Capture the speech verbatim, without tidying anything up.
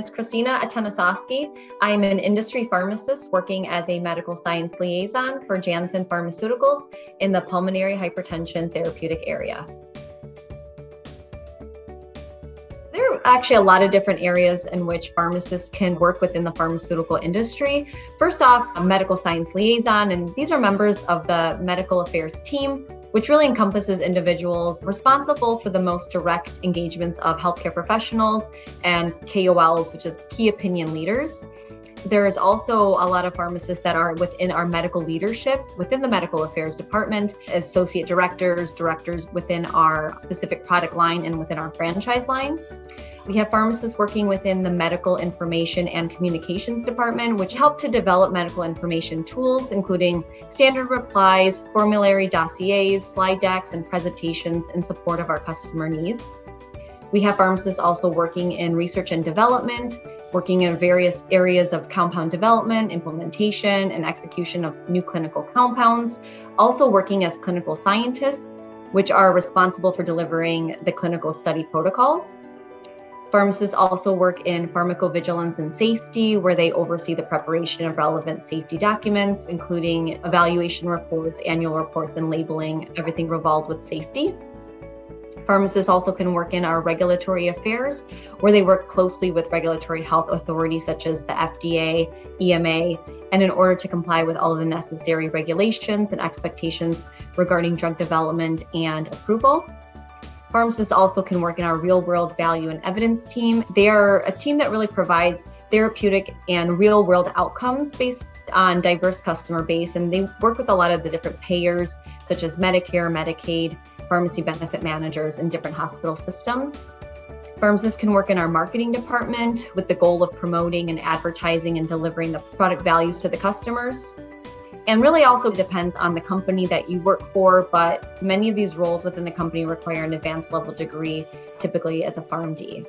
is Kristina Atanasoski. I'm an industry pharmacist working as a medical science liaison for Janssen Pharmaceuticals in the pulmonary hypertension therapeutic area. There are actually a lot of different areas in which pharmacists can work within the pharmaceutical industry. First off, a medical science liaison, and these are members of the medical affairs team, which really encompasses individuals responsible for the most direct engagements of healthcare professionals and K O Ls, which is key opinion leaders. There is also a lot of pharmacists that are within our medical leadership, within the medical affairs department, associate directors, directors within our specific product line and within our franchise line. We have pharmacists working within the medical information and communications department, which help to develop medical information tools, including standard replies, formulary dossiers, slide decks, and presentations in support of our customer needs. We have pharmacists also working in research and development, working in various areas of compound development, implementation, and execution of new clinical compounds, also working as clinical scientists, which are responsible for delivering the clinical study protocols. Pharmacists also work in pharmacovigilance and safety, where they oversee the preparation of relevant safety documents, including evaluation reports, annual reports, and labeling, everything involved with safety. Pharmacists also can work in our regulatory affairs, where they work closely with regulatory health authorities such as the F D A, E M A, and in order to comply with all of the necessary regulations and expectations regarding drug development and approval. Pharmacists also can work in our real-world value and evidence team. They are a team that really provides therapeutic and real-world outcomes based on diverse customer base, and they work with a lot of the different payers, such as Medicare, Medicaid, pharmacy benefit managers, and different hospital systems. Pharmacists can work in our marketing department with the goal of promoting and advertising and delivering the product values to the customers. And really also depends on the company that you work for, but many of these roles within the company require an advanced level degree, typically as a PharmD.